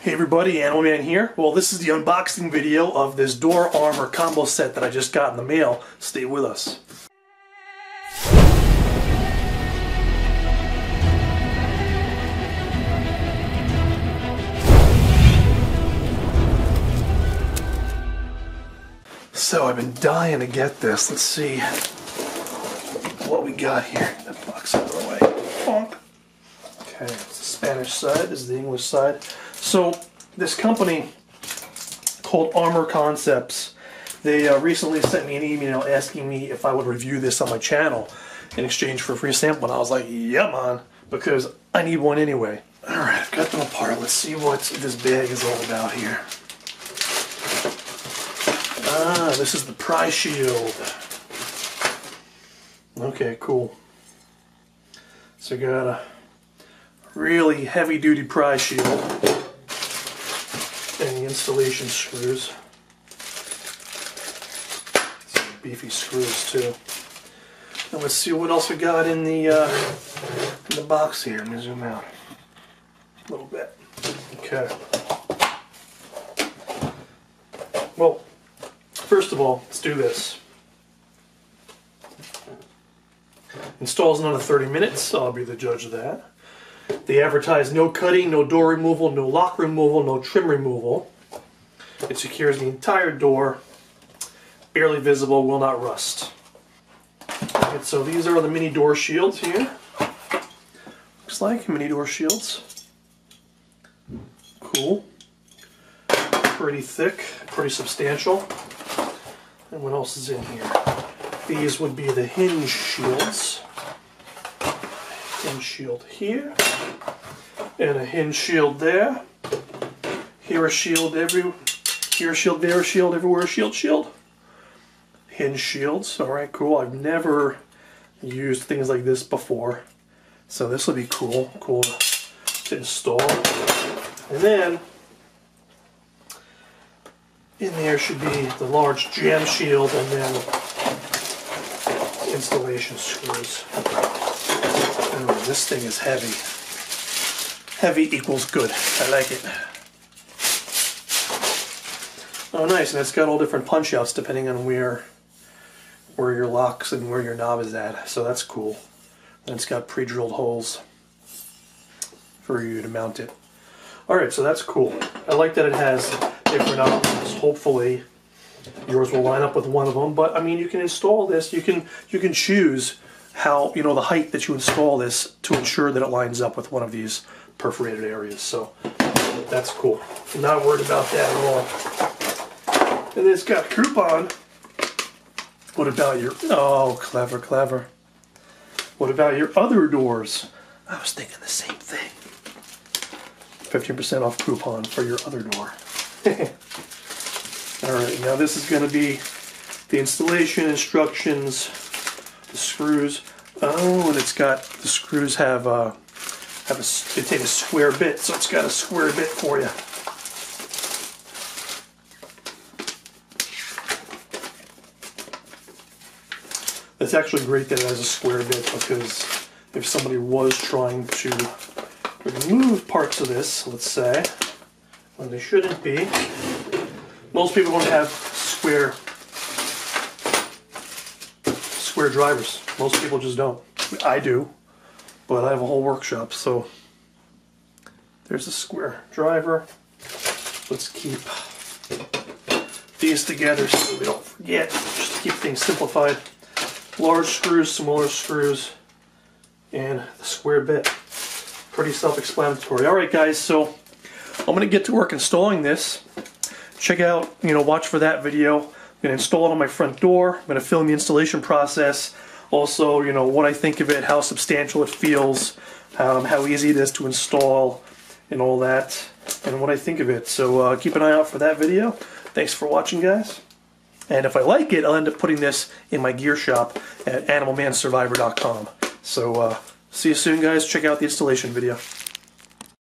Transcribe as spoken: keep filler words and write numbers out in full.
Hey everybody, Animal Man here. Well, this is the unboxing video of this door armor combo set that I just got in the mail. Stay with us. So I've been dying to get this. Let's see what we got here. That box out of the way. Bonk. Okay, it's the Spanish side, this is the English side. So this company called Armor Concepts, they uh, recently sent me an email asking me if I would review this on my channel in exchange for a free sample, and I was like, yeah man, because I need one anyway. Alright, I've got them apart. Let's see what this bag is all about here. Ah, this is the prize shield. Okay, cool. So you got a really heavy duty prize shield. Installation screws, some beefy screws too. Now let's see what else we got in the uh, in the box here. Let me zoom out a little bit. Okay. Well, first of all, let's do this. Installs another thirty minutes. So I'll be the judge of that. They advertise no cutting, no door removal, no lock removal, no trim removal. It secures the entire door, barely visible, will not rust. And so these are the mini door shields here. Looks like mini door shields. Cool. Pretty thick, pretty substantial. And what else is in here? These would be the hinge shields. Hinge shield here, and a hinge shield there. Here a shield, every, here a shield, there a shield, everywhere a shield, shield. Hinge shields, alright, cool. I've never used things like this before, so this will be cool, cool to install. And then, in there should be the large jam shield and then installation screws. Oh, this thing is heavy. Heavy equals good, I like it. Oh nice, and it's got all different punch outs depending on where where your locks and where your knob is at, so that's cool. And it's got pre-drilled holes for you to mount it. Alright, so that's cool. I like that it has different options. Hopefully yours will line up with one of them, but I mean you can install this, you can you can choose how, you know, the height that you install this to ensure that it lines up with one of these perforated areas, so that's cool. I'm not worried about that at all. And it's got a coupon. What about your, oh, clever, clever. What about your other doors? I was thinking the same thing. fifteen percent off coupon for your other door. All right, now this is gonna be the installation instructions, the screws. Oh, and it's got, the screws have, uh, have a, they take a square bit, so it's got a square bit for you. It's actually great that it has a square bit, because if somebody was trying to remove parts of this, let's say, when they shouldn't be, most people don't have square square drivers. Most people just don't. I do, but I have a whole workshop, so there's a square driver. Let's keep these together so we don't forget, just to keep things simplified. Large screws, smaller screws, and the square bit. Pretty self-explanatory. Alright guys, so I'm gonna get to work installing this. Check out, you know, watch for that video. I'm gonna install it on my front door. I'm gonna film the installation process. Also, you know, what I think of it, how substantial it feels, um, how easy it is to install, and all that, and what I think of it. So uh, keep an eye out for that video. Thanks for watching, guys. And if I like it, I'll end up putting this in my gear shop at animal man survivor dot com. So, uh, see you soon, guys. Check out the installation video.